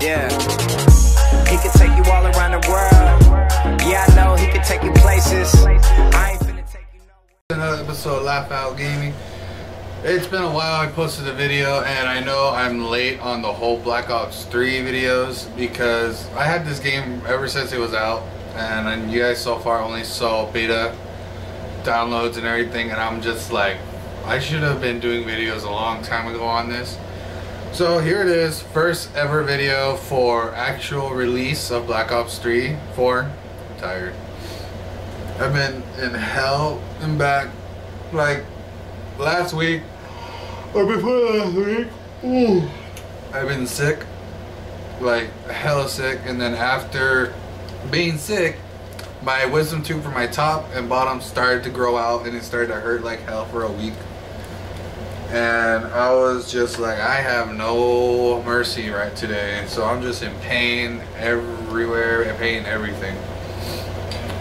Yeah. He can take you all around the world. Yeah, I know he can take you places. I ain't finna take you nowhere. Another episode of LAFout Gaming. It's been a while. I posted a video, and I know I'm late on the whole Black Ops 3 videos because I had this game ever since it was out, and you guys so far only saw beta downloads and everything, and I'm just like, I should have been doing videos a long time ago on this. So here it is, first ever video for actual release of Black Ops 3, 4, I'm tired. I've been in hell and back, like, last week. Or before last week, ooh, I've been sick, like hella sick, and then after being sick, my wisdom tooth for my top and bottom started to grow out, and it started to hurt like hell for a week. And I was just like, I have no mercy right today, and so I'm just in pain everywhere, in pain everything.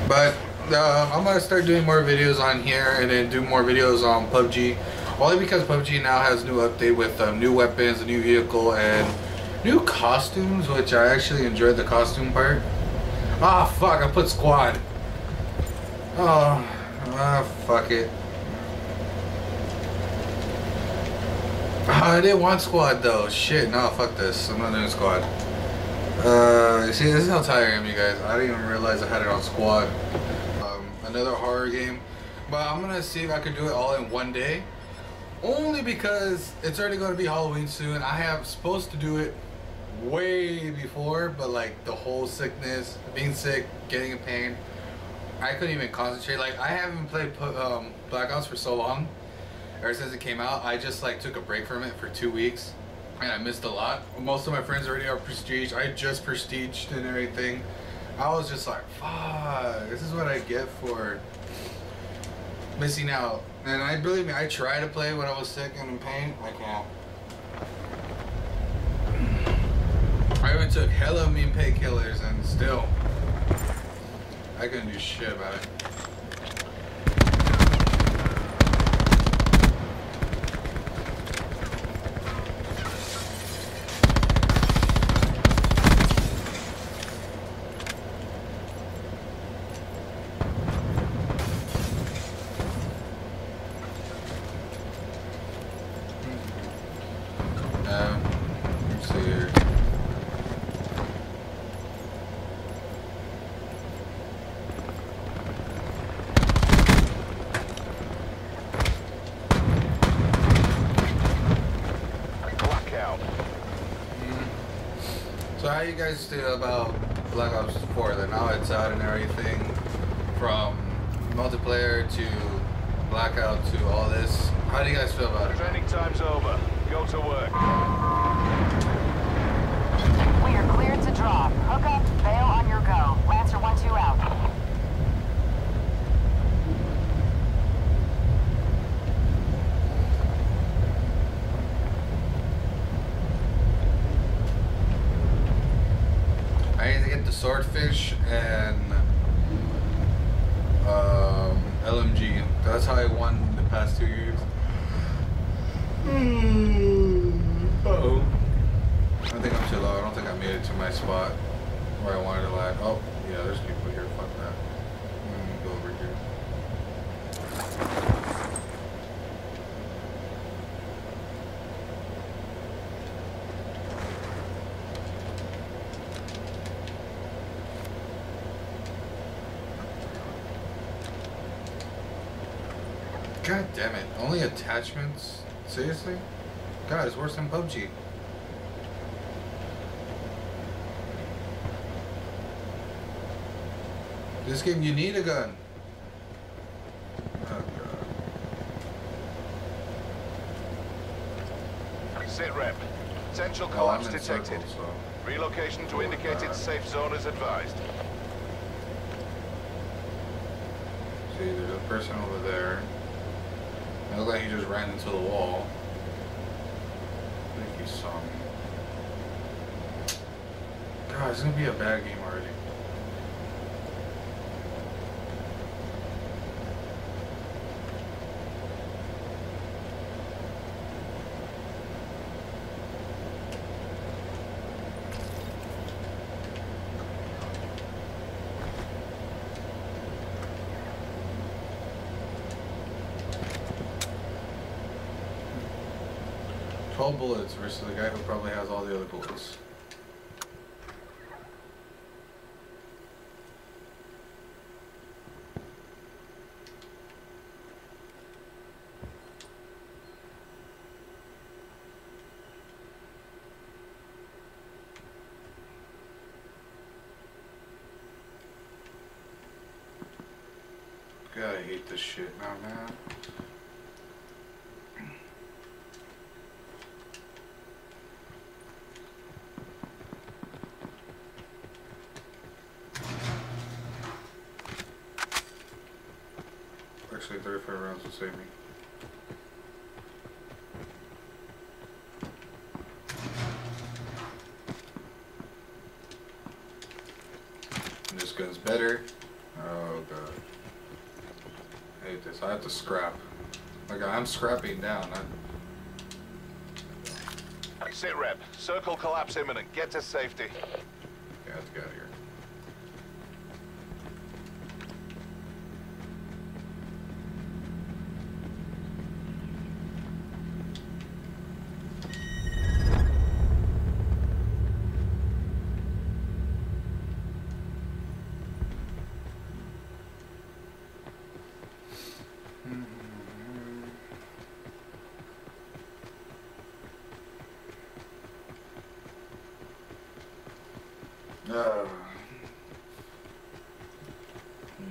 But I'm gonna start doing more videos on here, and then do more videos on PUBG, only because PUBG now has new update with new weapons, a new vehicle, and new costumes, which I actually enjoyed the costume part. Ah, fuck, I put squad. Oh, ah, fuck it. I didn't want squad though. Shit, no, fuck this. I'm not doing squad. See, this is how tired I am, you guys. I didn't even realize I had it on squad. Another horror game, but I'm gonna see if I can do it all in one day, only because it's already going to be Halloween soon. I have supposed to do it way before, but like the whole sickness, being sick, getting in pain, I couldn't even concentrate. Like, I haven't played Black Ops for so long, ever since it came out. I just like took a break from it for 2 weeks, and I missed a lot. Most of my friends already are prestige. I just prestiged and everything. I was just like, fuck, this is what I get for missing out. And I, believe me, I try to play when I was sick and in pain. I can't. I even took hella mean painkillers, and still, I couldn't do shit about it. So how you guys feel about Black Ops 4? That now it's out and everything, from multiplayer to Blackout to all this. How do you guys feel about it? Training time's over. Go to work. We are cleared to drop. Hook up. Bail on your go. Lancer 1-2 out. Swordfish and LMG. That's how I won the past 2 years. Uh-oh. I think I'm too low. I don't think I made it to my spot where I wanted to land. Oh, yeah, there's people here. Fuck that. Go over here. God damn it, only attachments? Seriously? God, it's worse than PUBG. This game, you need a gun. Oh god. Sit rep. Potential collapse detected. Circles, so. Relocation to indicated safe zone is advised. See, there's a person over there. It looked like he just ran into the wall. I think he saw me. God, it's gonna be a bad game already. 12 bullets versus the guy who probably has all the other bullets. God, I hate this shit now, man. Actually, 35 rounds will save me. And this gun's better. Oh, God. I hate this. I have to scrap. Like, I'm scrapping down. I sit rep. Circle collapse imminent. Get to safety. Okay, I have to get out of here.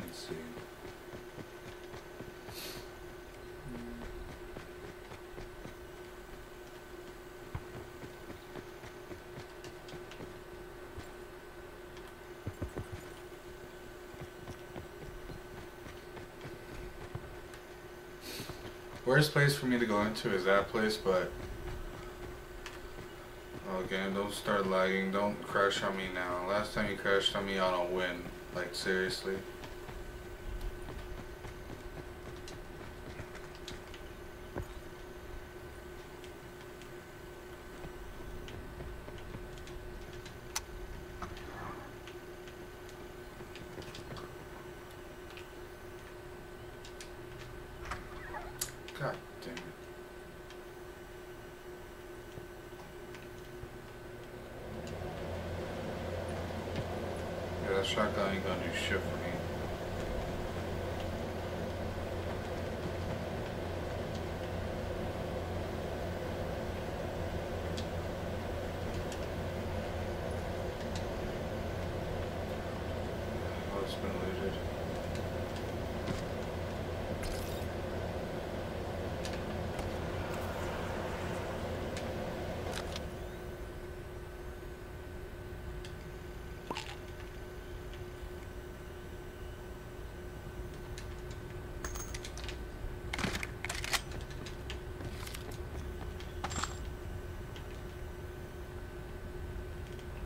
Let's see. Worst place for me to go into is that place, but game, don't start lagging, don't crash on me now. Last time you crashed on me, I don't win. Like, seriously. God damn it. That shotgun ain't gonna do shit for me. Oh, it's been looted.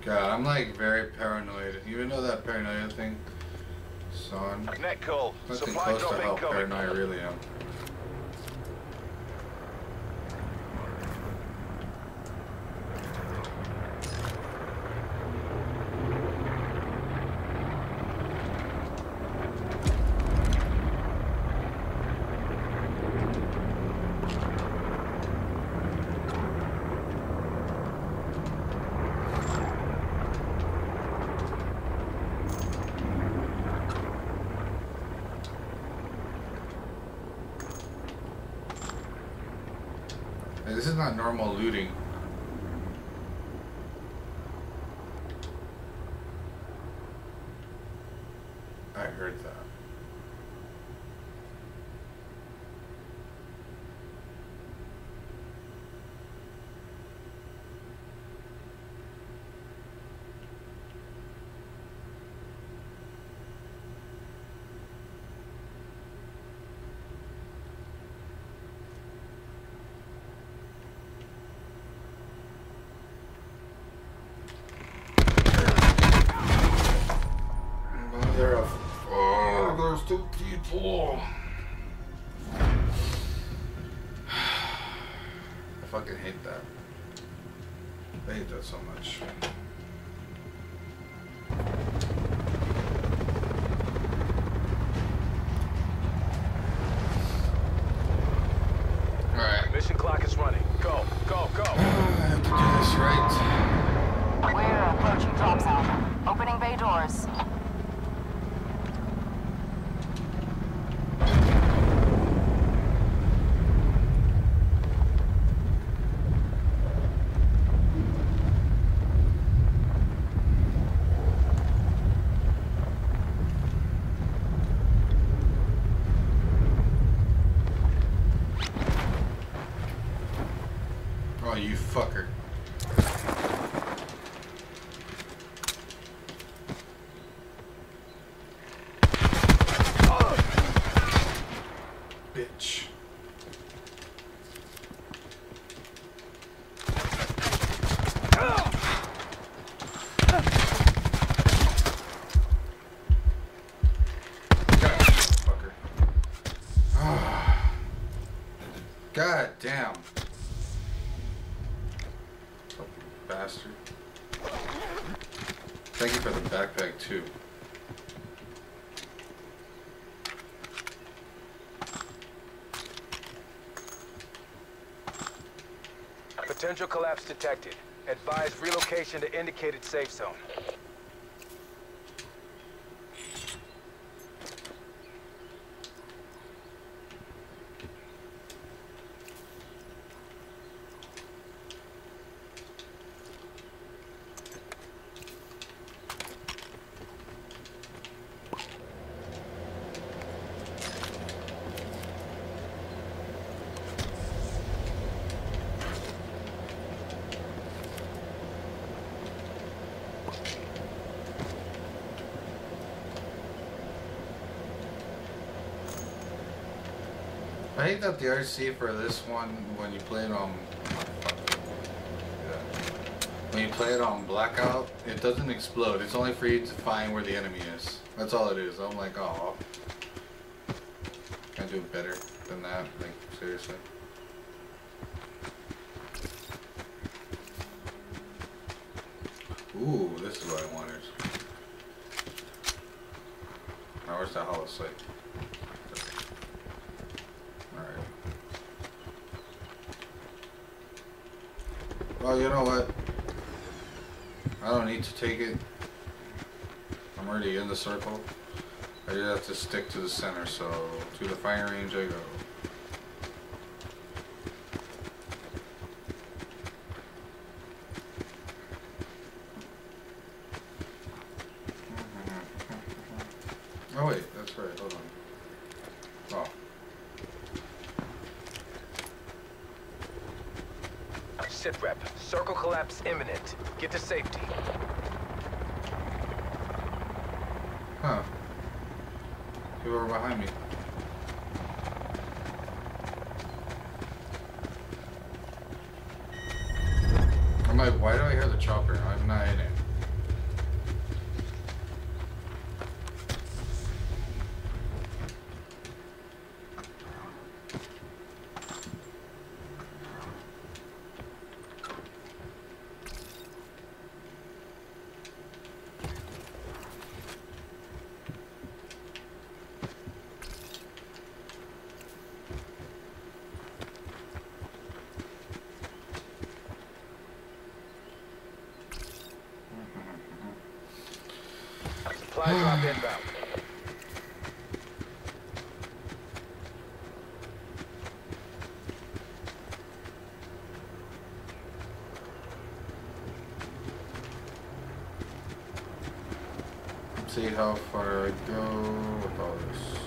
God, I'm like very paranoid. Even though that paranoia thing, son, net call. Nothing close to how paranoid I really am. This is not normal looting. I heard that. Two people. I fucking hate that. I hate that so much. Alright. Mission clock is running. Go, go, go. us. Potential collapse detected. Advise relocation to indicated safe zone. I hate that the RC for this one, when you play it on Blackout, it doesn't explode. It's only for you to find where the enemy is. That's all it is. I'm like, oh, can I do better than that? Like, seriously. Ooh, this is what I wanted. Now where's that hollow site? Oh, you know what? I don't need to take it. I'm already in the circle. I just have to stick to the center, so to the firing range I go. Oh wait, that's right, hold on. Oh. Sit rep. Circle collapse imminent. Get to safety. Huh. People are behind me. I'm like, why do I hear the chopper? I'm not in it. See how far I go with all this.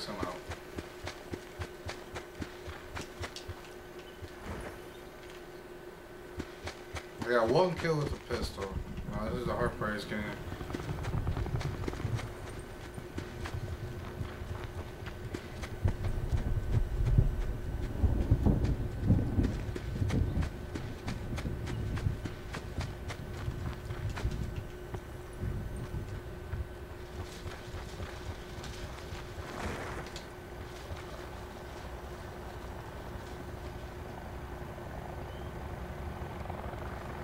this one out. I got one kill with a pistol. Wow, this is the hard part. It's getting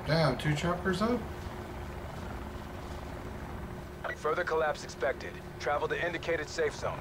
damn, 2 choppers up? Further collapse expected. Travel to indicated safe zone.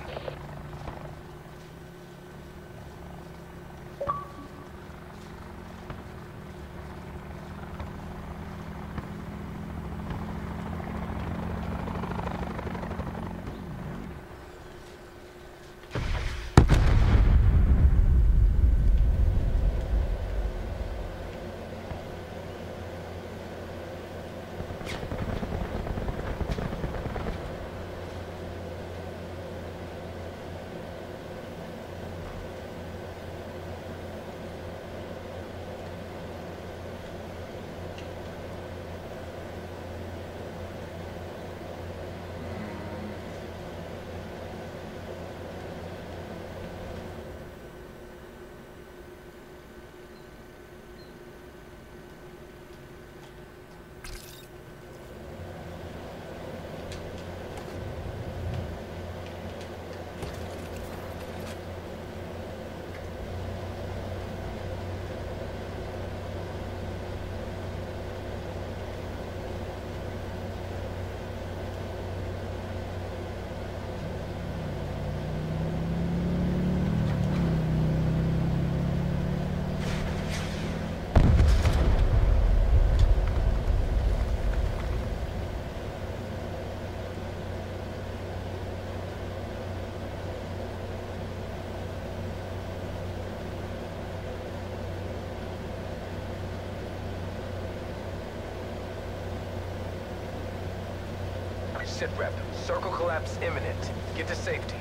Sit rep. Circle collapse imminent. Get to safety.